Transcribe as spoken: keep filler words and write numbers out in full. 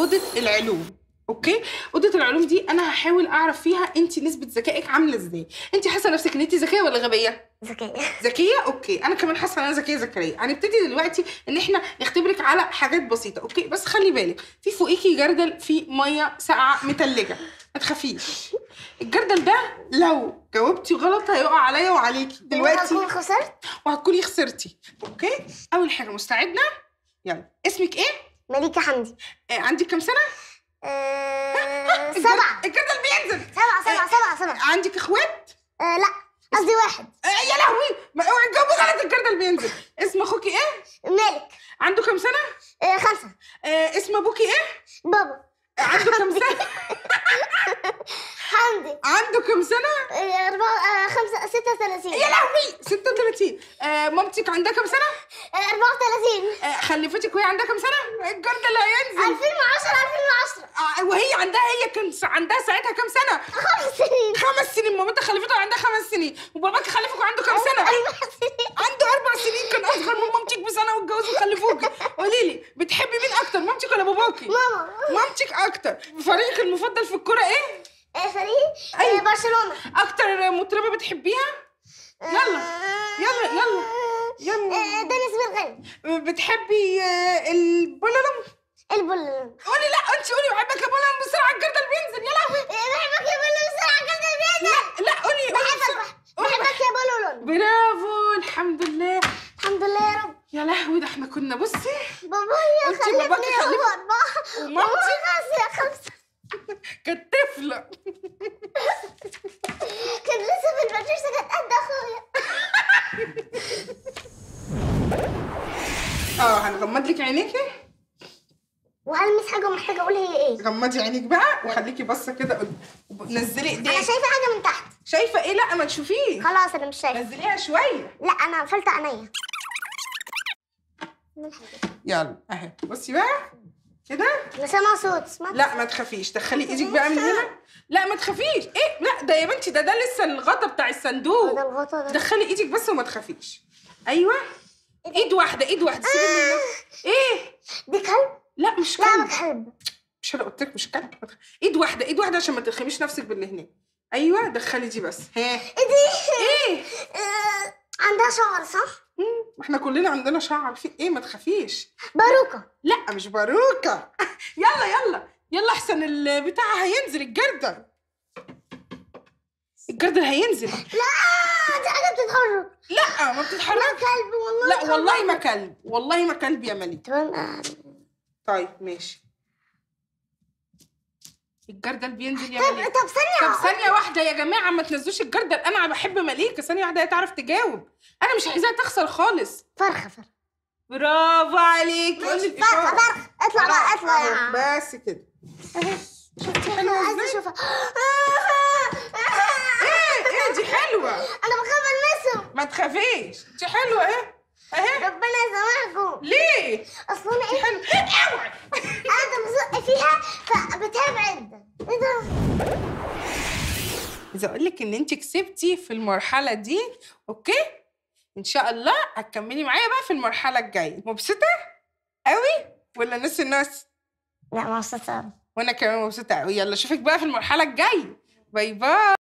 اوضه العلوم. اوكي، اوضه العلوم دي انا هحاول اعرف فيها انت نسبه ذكائك عامله ازاي. انت حاسه نفسك ان انت ذكيه ولا غبيه؟ ذكيه. ذكيه، اوكي. انا كمان حاسه ان انا ذكيه زكريا. هنبتدي دلوقتي ان احنا نختبرك على حاجات بسيطه، اوكي؟ بس خلي بالك في فوقيكي جردل فيه ميه ساقعه متلجه، ما تخافيش. الجردل ده لو جاوبتي غلط هيقع عليا وعليكي دلوقتي، هتكوني خسرت وهتكوني خسرتي. اوكي، اول حاجه مستعده؟ يلا. اسمك ايه؟ مليكه حمدي. آه، عندك كام سنه؟ أه سبعة. الجردل بينزل. سبعة سبعة سبعة سبعة. عندك اخوات؟ أه لا، قصدي واحد. أه يا لهوي، ما اوعي تجاوبي غلط، الجردل بينزل. اسم اخوكي ايه؟ مالك. عنده كام سنة؟ أه خمسة. أه اسم ابوكي ايه؟ بابا. أه عنده كام سنة؟ حمدي. عنده كام سنة؟ أه أربعة أه خمسة ستة وثلاثين. يا لهوي، ستة وثلاثين. أه مامتك عندها كام سنة؟ أه أربعة وثلاثين. أه خلفتك وهي عندها كام سنة؟ الجردل هينزل. ألفين وعشرة ألفين وعشرة. وهي عندها هي كان عندها ساعتها كام سنة؟ خمس سنين. خمس سنين مامتها خلفته وعندها خمس سنين، وباباك خلفك وعنده كام سنة؟ أربع سنين. عنده أربع سنين، كان أصغر من مامتك بسنة واتجوزوا وخلفوكي. قولي لي، بتحبي مين أكتر، مامتك ولا باباكي؟ ماما. مامتك أكتر. فريقك المفضل في الكورة إيه؟ فريق أيوة. برشلونة. أكتر مطربة بتحبيها؟ يلا يلا يلا يلا. دنيس بالغني. بتحبي البولولم؟ البولولم. قولي لا، انت قولي بحبك يا بولولم بسرعه، الجردل بينزل. يا لهوي، بحبك يا بولولم بسرعه، الجردل بينزل. لا لا، قولي بحبك بحبك يا بولولم. برافو، الحمد لله الحمد لله يا رب. يا لهوي، ده احنا كنا بصي بابا هي خلفني هو أربعة ومامتي خمسة. كانت طفلة، كانت لسه في البرشيسة، كانت قد أخويا. اه هنغمض لك عينيكي وهلمس حاجه ومحتاجه اقول هي ايه. غمضي عينيك بقى وخليكي بصه كده قدام، نزلي ايديك. انا شايفه حاجه من تحت. شايفه ايه؟ لا ما تشوفيه. خلاص انا مش شايفه. نزليها شويه. لا انا قفلت عينيا. يلا اهي، بصي بقى كده. انا سامعه صوت. سمعت؟ لا ما تخافيش، دخلي ايديك بقى من هنا. لا ما تخافيش. ايه؟ لا ده يا بنتي ده ده لسه الغطا بتاع الصندوق. ده الغطا ده. دخلي ايديك بس وما تخافيش. ايوه، ايد واحده ايد واحده. آه. ايه دي؟ كلب؟ لا مش كلب. لا كلب، مش انا قلت لك مش كلب. ايد واحده ايد واحده عشان ما تلخميش نفسك باللي هناك. ايوه دخلي دي بس. ها دي ايه؟ آه عندها شعر صح؟ امم احنا كلنا عندنا شعر. في ايه؟ ما تخافيش. باروكه. لا مش باروكه. يلا يلا يلا احسن البتاع هينزل. الجردل الجردل هينزل. لا دي حاجه بتتحرك. لا ما بتتحرك. ما كلب والله. لا والله ما كلب، والله ما كلب يا مليك. تمام. طيب ماشي، الجردل بينزل يا مليكة. طب ثانية طب ثانية واحدة يا جماعة، ما تنزلوش الجردل، أنا بحب مليكة. ثانية واحدة هي تعرف تجاوب، أنا مش عايزاها تخسر خالص. فرخة فرخة. برافو عليكي. فرخة فرخة. اطلع بقى اطلع يا عم. بس كده أهي، شفتي حلوة ازاي؟ عايزة أشوفها. إيه إيه دي حلوة. أنا بخاف ألمسهم. ما تخافيش، دي حلوة أهي اهي. ربنا يسامحكم. ليه؟ اصل انا ايه؟ حلو. اوعي. انا بزق فيها فبتعب عدا. ايه ده؟ عايزه اقول لك ان انت كسبتي في المرحله دي، اوكي؟ ان شاء الله هتكملي معايا بقى في المرحله الجايه. مبسوطه؟ قوي ولا نص النص؟ لا مبسوطه. وانا كمان مبسوطه قوي. يلا اشوفك بقى في المرحله الجايه. باي باي.